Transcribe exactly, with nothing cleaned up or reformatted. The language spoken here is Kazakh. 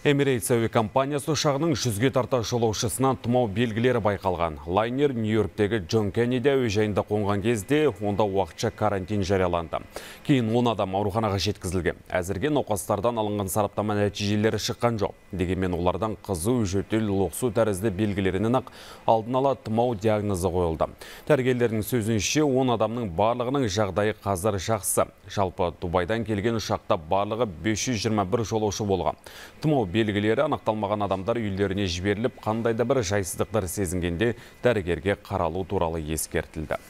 Emirates әуе компаниясы ұшағының жүзге тарта жолаушысынан тұмау белгілері байқалған. Лайнер Нью-Йорктегі Джон Кеннеди әуежайында қонған кезде онда уақытша карантин жарияланды. Кейін он адам ауруханаға жеткізілген. Әзірге науқастардан алынған сараптама нәтижелері шыққан жоқ. Дегенмен олардан қызу, жөтел, лоқсу тәрізді белгілерінің ақ алдын ала тұмау диагнозы қойылды. Дәрігерлердің сөзінше, он адамның барлығының жағдайы қазір жақсы. Жалпы Дубайдан келген ұшақта барлығы бес жүз жиырма бір жолаушы болған. Тұмау белгілері анықталмаған адамдар үйлеріне жіберіліп, қандай да бір жайсыздықтар сезінгенде дәрігерге қаралу туралы ескертілді.